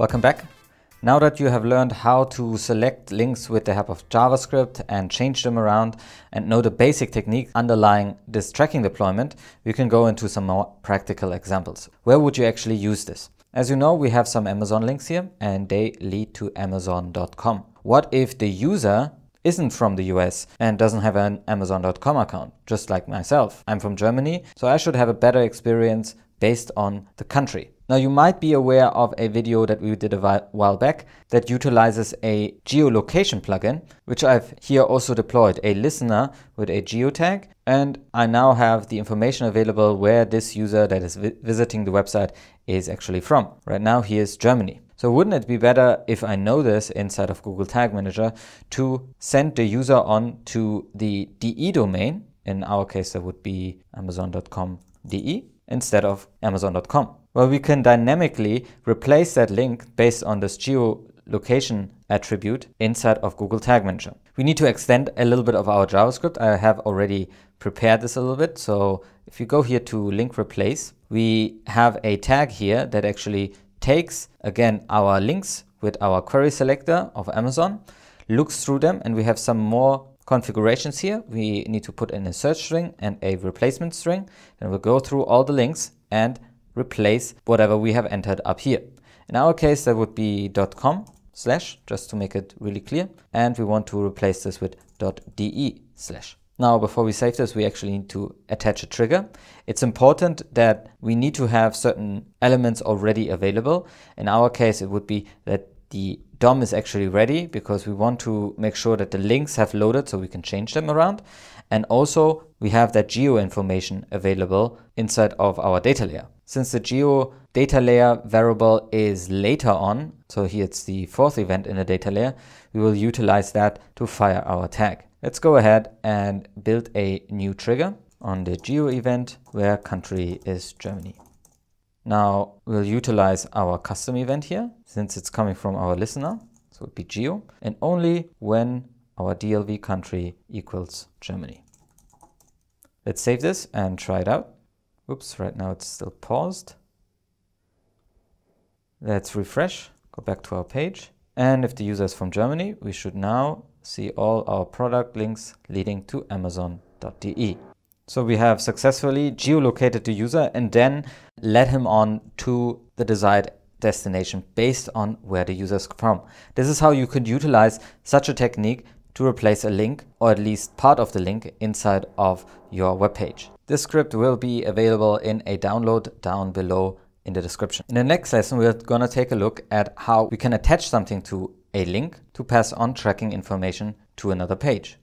Welcome back. Now that you have learned how to select links with the help of JavaScript and change them around and know the basic technique underlying this tracking deployment, we can go into some more practical examples. Where would you actually use this? As you know, we have some Amazon links here and they lead to Amazon.com. What if the user isn't from the US and doesn't have an Amazon.com account, just like myself? I'm from Germany, so I should have a better experience based on the country. Now you might be aware of a video that we did a while back that utilizes a geolocation plugin, which I've here also deployed, a listener with a geotag, and I now have the information available where this user that is visiting the website is actually from. Right now he is Germany. So wouldn't it be better if I know this inside of Google Tag Manager to send the user on to the DE domain, in our case that would be Amazon.com DE, instead of Amazon.com. Well, we can dynamically replace that link based on this geolocation attribute inside of Google Tag Manager. We need to extend a little bit of our JavaScript. I have already prepared this a little bit. So if you go here to link replace, we have a tag here that actually takes, again, our links with our query selector of Amazon, looks through them, and we have some more configurations here. We need to put in a search string and a replacement string, and we'll go through all the links and replace whatever we have entered up here. In our case, that would be .com/ just to make it really clear. And we want to replace this with .de/. Now, before we save this, we actually need to attach a trigger. It's important that we need to have certain elements already available. In our case, it would be that the DOM is actually ready, because we want to make sure that the links have loaded so we can change them around. And also we have that geo information available inside of our data layer. Since the geo data layer variable is later on, so here it's the fourth event in the data layer, we will utilize that to fire our tag. Let's go ahead and build a new trigger on the geo event where country is Germany. Now we'll utilize our custom event here, since it's coming from our listener, so it would be geo, and only when our DLV country equals Germany. Let's save this and try it out. Oops, right now it's still paused. Let's refresh, go back to our page. And if the user is from Germany, we should now see all our product links leading to Amazon.de. So we have successfully geolocated the user and then led him on to the desired destination based on where the user is from. This is how you could utilize such a technique to replace a link, or at least part of the link, inside of your web page. This script will be available in a download down below in the description. In the next lesson, we're going to take a look at how we can attach something to a link to pass on tracking information to another page.